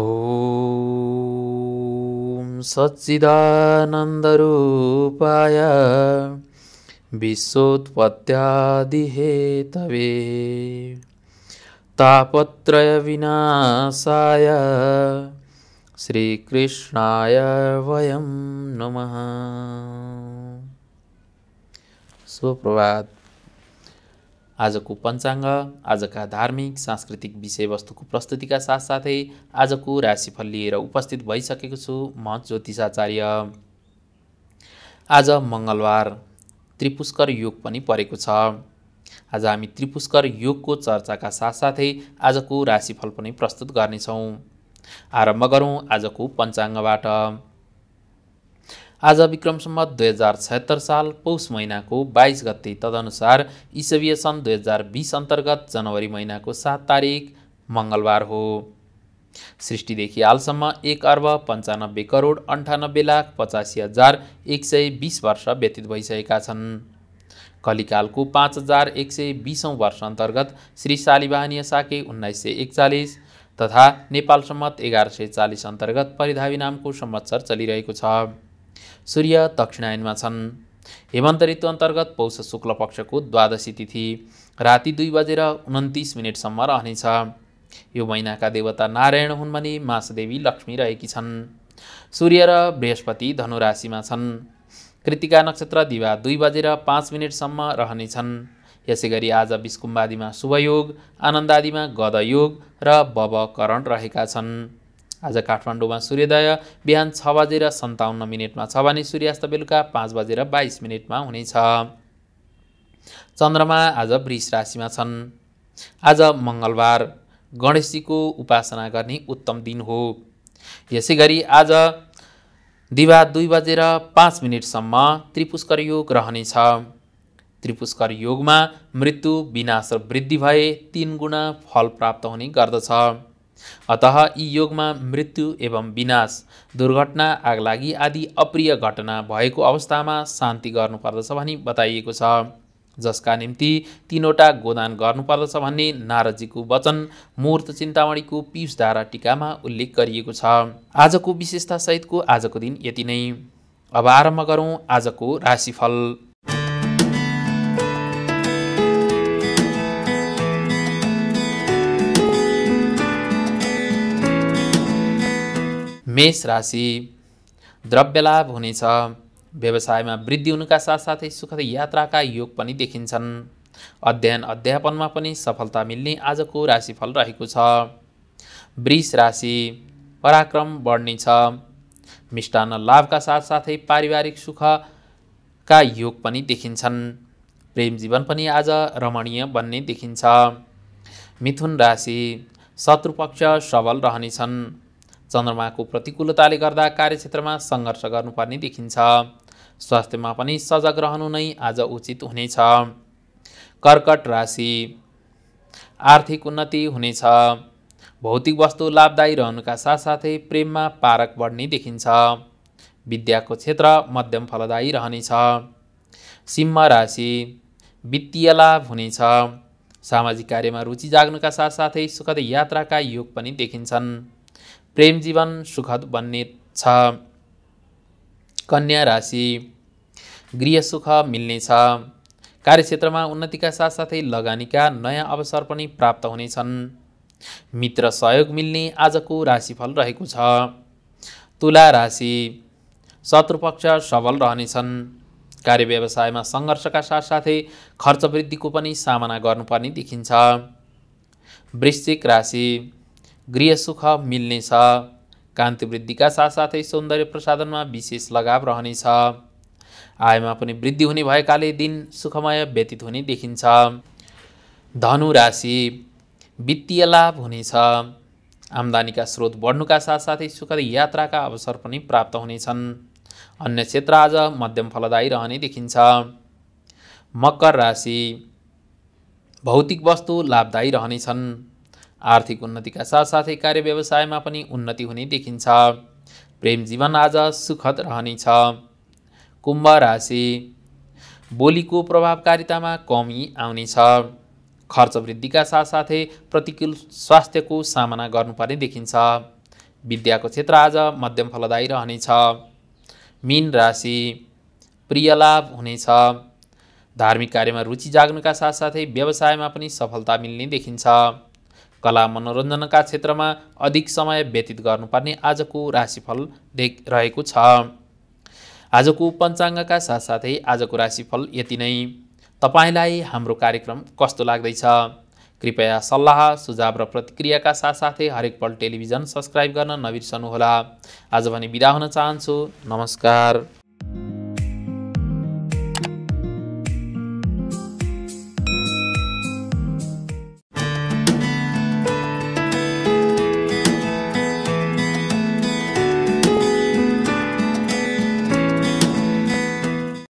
ओम सच्चिदानंदरूपाय विश्वोत्पत्यादिहेतवे तापत्रय विनाशाय श्रीकृष्णाय वयं नमः। सुप्रभात। आज को पंचांग, आज का धार्मिक सांस्कृतिक विषय वस्तु को प्रस्तुति का साथ साथै आज को राशिफल लिएर उपस्थित भइसकेको छु म ज्योतिषाचार्य। आज मंगलवार, त्रिपुष्कर योग पनि परेको छ। आज हामी त्रिपुष्कर योग को चर्चा का साथ साथै आज को राशिफल पनि प्रस्तुत गर्ने छौं। आरम्भ गरौं आज को पंचांगबाट। आज विक्रम संवत 2076 साल पौष महीना को 22 गते, तदनुसार ईसवीय सन् 2020 अंतर्गत जनवरी महीना को 7 तारीख मंगलवार हो। सृष्टिदेखि हालसम्म 1,95,98,85,120 वर्ष व्यतीत भइसकेका छन्। कलिकालको 5,120औं वर्ष अंतर्गत श्री शालिवाहनीय साके 1941 तथा नेपाल सम्मत 1140 अंतर्गत परिधावी नामको संवत्सर चलिरहेको छ। सूर्य दक्षिणायनमा छन्। हेमन्त ऋतु अंतर्गत पौष शुक्ल पक्ष को द्वादशी तिथि राति 2:29 रहने। यो महीना का देवता नारायण हुन् भने मासदेवी लक्ष्मी रहेकी छन्। सूर्य र बृहस्पति धनुराशिमा छन्। कृतिका नक्षत्र दिवा 2:05 रहने। यसैगरी आज विष्कुम्बादीमा शुभयोग, आनन्दादीमा गदयोग र बबकरण रहेका छन्। आज काठमाडौँमा सूर्योदय बिहान 6:57 छ भने सूर्यास्त बेलुका 5:22 हुनेछ। चन्द्रमा आज वृष राशिमा छन्। आज मंगलवार, गणेशजी को उपासना गर्ने उत्तम दिन हो। यसैगरी आज दिवा 2:05 त्रिपुष्कर योग रहनेछ। त्रिपुष्कर योगमा मृत्यु, विनाश र वृद्धि भए 3 गुणा फल प्राप्त हुने गर्दछ। अतः यी योगमा मृत्यु एवं विनाश, दुर्घटना, आगलागी आदि अप्रिय घटना भएको अवस्थामा शान्ति गर्नुपर्दछ भनी बताइएको छ, जसका निम्ति 3 वटा गोदान गर्नुपर्दछ भन्ने नारदजीको वचन मूर्त चिन्तामणीको पीसधारा टीकामा उल्लेख गरिएको छ। आजको विशेषता सहितको आजको दिन यति नै। अब आरम्भ गरौँ आजको राशिफल। मेष राशि। द्रव्य लाभ हुनेछ। व्यवसायमा वृद्धि हुनुका साथ साथै सुखद यात्राका योग पनि देखिन्छन्। अध्ययन अध्यापनमा पनि सफलता मिल्ने आजको राशिफल रहेको छ। वृष राशि। पराक्रम बढ्नेछ। मिष्टान्न लाभका साथ साथै पारिवारिक सुखका योग पनि देखिन्छन्। प्रेम जीवन पनि आज रमणीय बन्ने देखिन्छ। मिथुन राशि। शत्रुपक्ष सबल रहनेछन्। चन्द्रमा को प्रतिकूलताले गर्दा कार्यक्षेत्रमा संघर्ष गर्नुपर्ने देखिन्छ। स्वास्थ्यमा पनि सजग रहनु नै आज उचित हुनेछ। कर्कट राशि। आर्थिक उन्नति हुनेछ। भौतिक वस्तु लाभदायी रहनुका साथसाथै प्रेममा पारक बढ्ने देखिन्छ। विद्याको क्षेत्र मध्यम फलदायी रहनेछ। सिंह राशि। वित्तीय लाभ हुनेछ। सामाजिक कार्यमा रुचि जाग्नुका साथसाथै सुखद यात्राका योग पनि देखिन्छन्। प्रेम जीवन सुखद बन्ने छ। कन्या राशि। गृह सुख मिल्नेछ। कार्यक्षेत्रमा उन्नतिका साथ साथै लगानीका नयाँ अवसर पनि प्राप्त हुनेछन्। मित्र सहयोग मिल्ने आजको राशिफल रहेको छ। तुला राशि। शत्रुपक्ष सबल रहनेछन्। कार्य व्यवसायमा सङ्घर्षका साथ साथै खर्च वृद्धिको पनि सामना गर्नुपर्ने देखिन्छ। वृश्चिक राशि। गृह सुख मिल्नेछ। कान्ति वृद्धिका साथसाथै सौन्दर्य प्रसाधनमा विशेष लगाव रहनेछ। आयमा पनि वृद्धि हुने भएकाले दिन सुखमय व्यतीत हुने देखिन्छ। धनु राशि। वित्तीय लाभ हुनेछ। आम्दानीका स्रोत बढ्नुका साथसाथै सुखद यात्राका अवसर पनि प्राप्त हुनेछन्। अन्य क्षेत्र आज मध्यम फलदायी रहने देखिन्छ। मकर राशि। भौतिक वस्तु लाभदायी रहनेछन्। आर्थिक उन्नतिका साथसाथै कार्य व्यवसायमा पनि उन्नति हुने देखिन्छ। प्रेम जीवन आज सुखद रहनेछ। कुम्भ राशि। बोलीको प्रभावकारितामा कमी आउनेछ। खर्च वृद्धिका साथसाथै प्रतिकूल स्वास्थ्यको सामना गर्नुपर्ने देखिन्छ। विद्याको क्षेत्र आज मध्यम फलदायी रहनेछ। मीन राशि प्रिय लाभ हुनेछ। धार्मिक कार्यमा रुचि जाग्नुका साथसाथै व्यवसायमा पनि सफलता मिल्ने देखिन्छ। कला मनोरञ्जनका क्षेत्रमा अधिक समय व्यतीत गर्नुपर्ने आजको राशिफल रहेको छ। आजको पञ्चाङ्गका साथसाथै आजको राशिफल यति नै। तपाईलाई हाम्रो कार्यक्रम कस्तो लाग्दैछ कृपया सल्लाह सुझाव र प्रतिक्रियाका साथसाथै हरेकपल टेलिभिजन सब्स्क्राइब गर्न नबिर्सनु होला। आज भने बिदा हुन चाहन्छु। नमस्कार।